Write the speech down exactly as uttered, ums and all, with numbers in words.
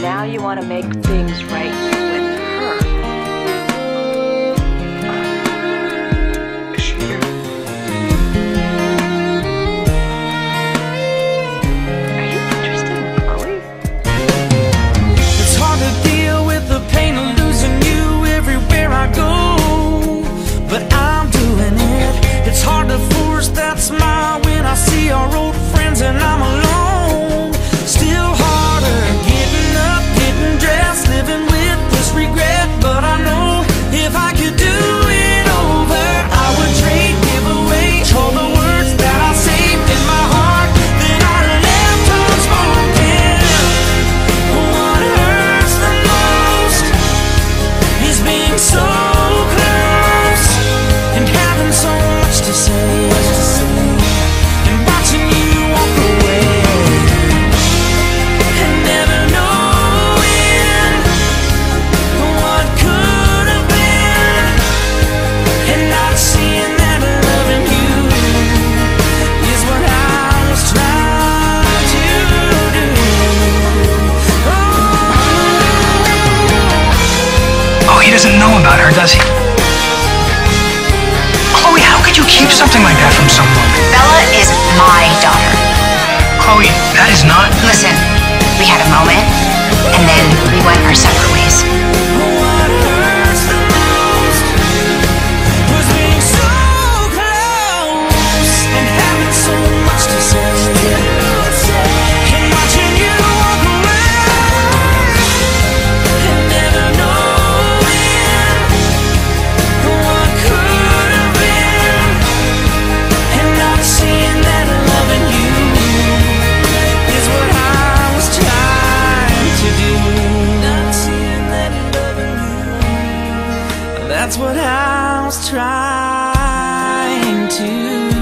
Now you want to make things right with her. Is she here? Are you interested in Chloe? It's hard to deal with the pain of losing you everywhere I go, but I'm doing it. It's hard to force that smile when I see our old friends and I'm alone. Still harder getting up, getting dressed, living with this regret. But I know if I could do it over, I would trade, give away all the words that I saved in my heart. Then I left unspoken. What hurts the most is being so close and having so much to say. He doesn't know about her, does he? Chloe, how could you keep something like that from someone? Bella is my daughter. Chloe, that is not... Listen, we had a moment, and then we went our separate ways. That's what I was trying to do.